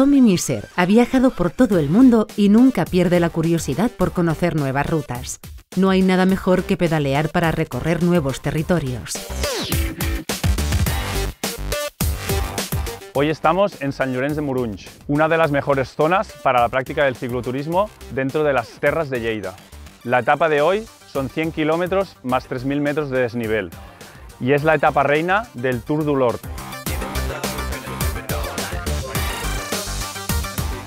Tomi Misser ha viajado por todo el mundo y nunca pierde la curiosidad por conocer nuevas rutas. No hay nada mejor que pedalear para recorrer nuevos territorios. Hoy estamos en Sant Llorenç de Morunys, una de las mejores zonas para la práctica del cicloturismo dentro de las Terres de Lleida. La etapa de hoy son 100 kilómetros más 3.000 metros de desnivel y es la etapa reina del Tour du Lord.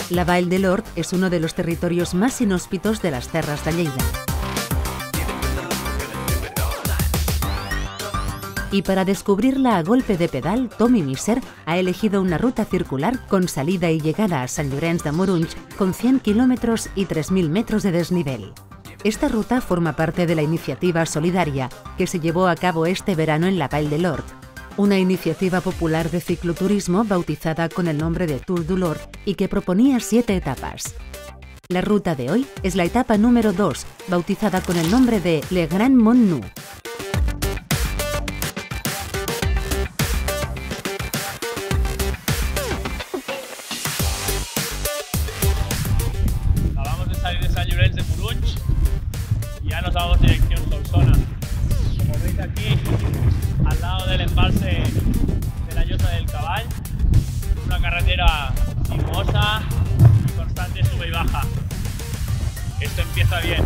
La Vall de Lord es uno de los territorios más inhóspitos de las Terres de Lleida. Y para descubrirla a golpe de pedal, Tomi Misser ha elegido una ruta circular con salida y llegada a Sant Llorenç de Morunys con 100 kilómetros y 3.000 metros de desnivel. Esta ruta forma parte de la iniciativa solidaria que se llevó a cabo este verano en la Vall de Lord, una iniciativa popular de cicloturismo bautizada con el nombre de Tour du Lord y que proponía 7 etapas. La ruta de hoy es la etapa número 2, bautizada con el nombre de Le Grand Mont Nou. De Sant Llorenç de Morunys y ya nos vamos dirección Solsona. Como veis aquí, al lado del embalse de la Llosa del Cavall, una carretera sinuosa y constante sube y baja. Esto empieza bien.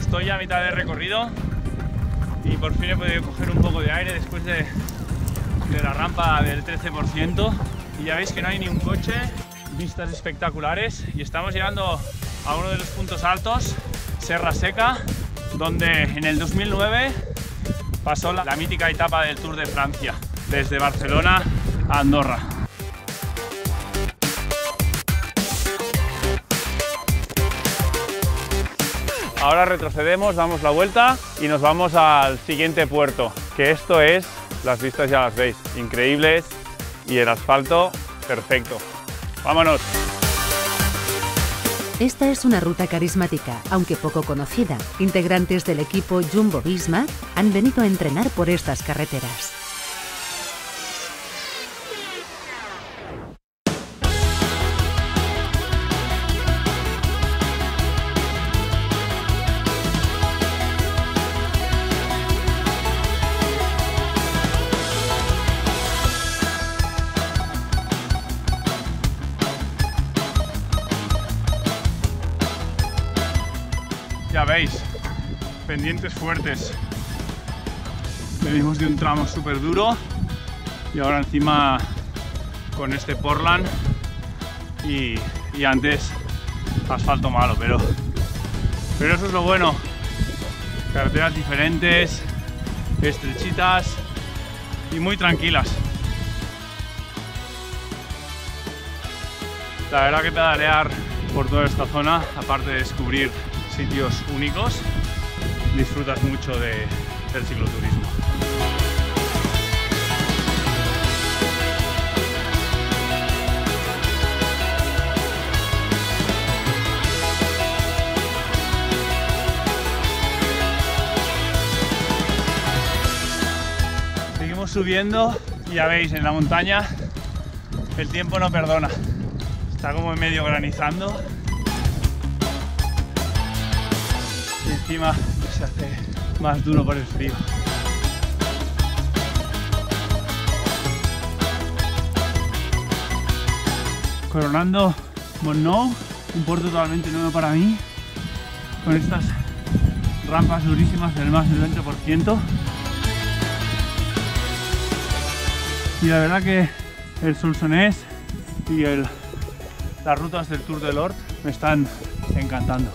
Estoy a mitad de recorrido y por fin he podido coger un poco de aire después de la rampa del 13%, y ya veis que no hay ni un coche, vistas espectaculares, y estamos llegando a uno de los puntos altos, Serra Seca, donde en el 2009 pasó la mítica etapa del Tour de Francia, desde Barcelona a Andorra. Ahora retrocedemos, damos la vuelta y nos vamos al siguiente puerto, que esto es, las vistas ya las veis, increíbles, y el asfalto perfecto. ¡Vámonos! Esta es una ruta carismática, aunque poco conocida. Integrantes del equipo Jumbo Visma han venido a entrenar por estas carreteras. Ya veis, pendientes fuertes. Venimos de un tramo súper duro y ahora encima con este Portland y antes asfalto malo, pero eso es lo bueno. Carreteras diferentes, estrechitas y muy tranquilas. La verdad que pedalear por toda esta zona, aparte de descubrir sitios únicos, disfrutas mucho del cicloturismo. Seguimos subiendo y ya veis, en la montaña el tiempo no perdona, está como en medio granizando y encima se hace más duro por el frío. Coronando Mont Nou, un puerto totalmente nuevo para mí, con estas rampas durísimas del más del 20%. Y la verdad que el Solsonés y las rutas del Tour de Lord me están encantando.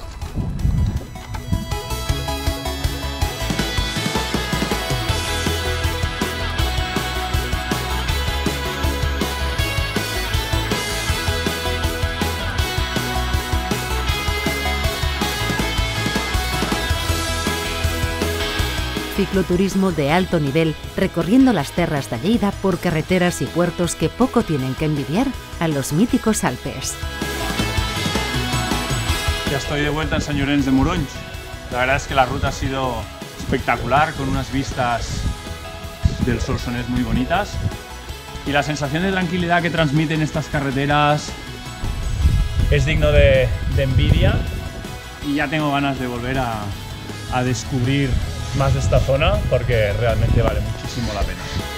Cicloturismo de alto nivel, recorriendo las Terres de Lleida por carreteras y puertos que poco tienen que envidiar a los míticos Alpes. Ya estoy de vuelta en Sant Llorenç de Morunys. La verdad es que la ruta ha sido espectacular, con unas vistas del Solsonés muy bonitas, y la sensación de tranquilidad que transmiten estas carreteras es digno de envidia, y ya tengo ganas de volver a descubrir más de esta zona porque realmente vale muchísimo la pena.